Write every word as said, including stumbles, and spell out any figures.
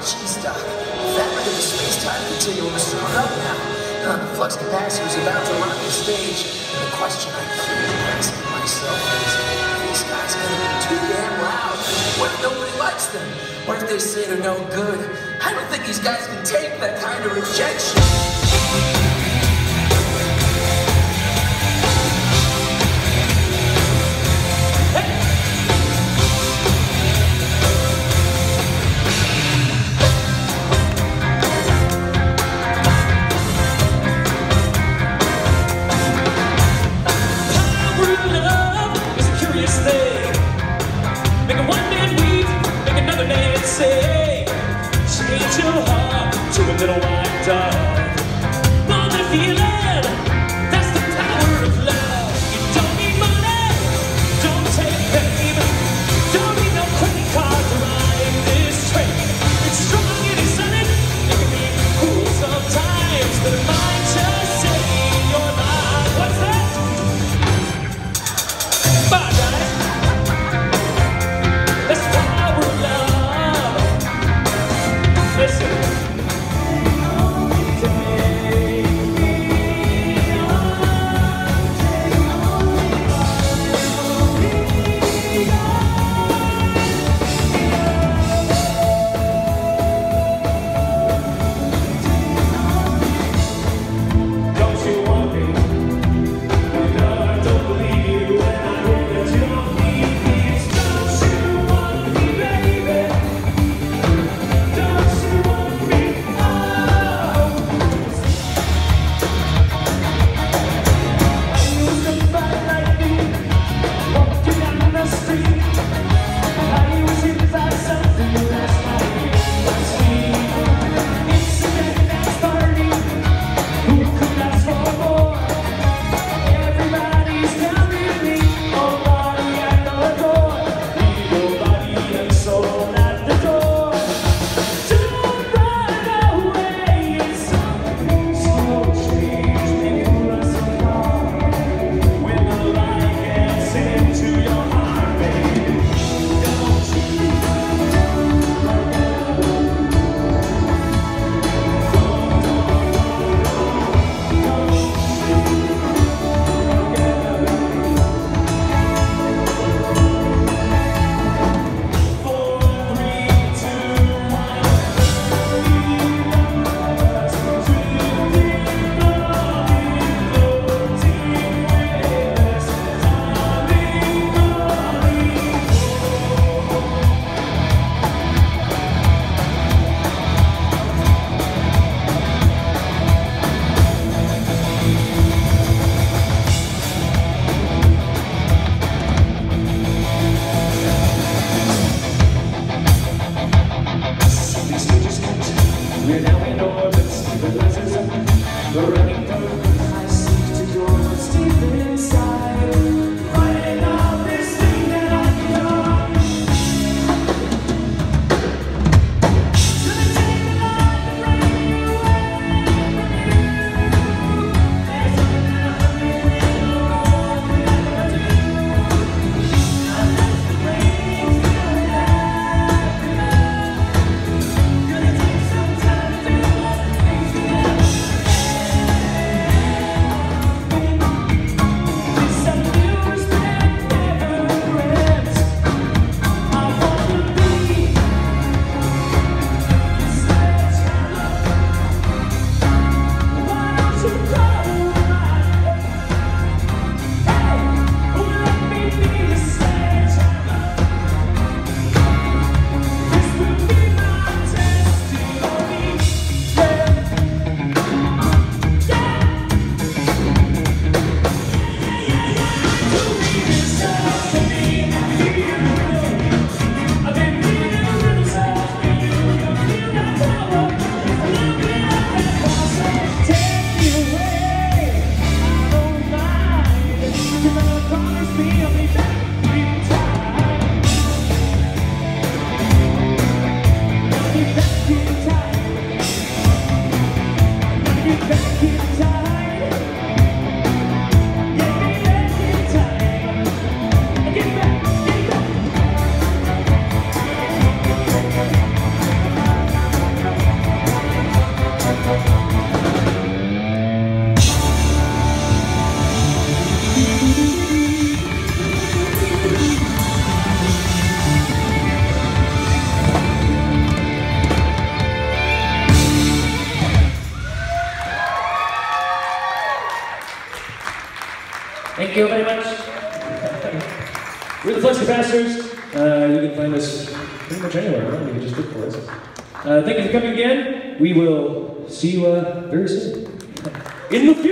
G-stock. The fabric of the space-time continuum is thrown up now. Now the flux capacitor is about to rock the stage. And the question I keep asking myself is, these guys are gonna be too damn loud. What if nobody likes them? What if they say they're no good? I don't think these guys can take that kind of rejection. Change your heart to a little white dove. Thank you very much. We're the Flux Capacitors. Uh, you can find us pretty much anywhere, right? You can just look for us. Uh, thank you for coming again. We will see you uh, very soon. In the future.